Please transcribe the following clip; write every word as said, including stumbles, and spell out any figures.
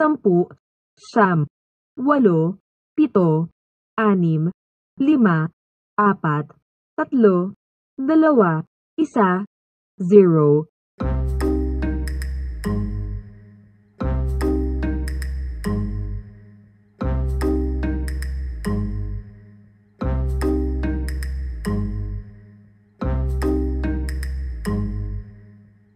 sampu, siyam, walo, pito, anim, lima, apat, tatlo, dalawa, isa, zero,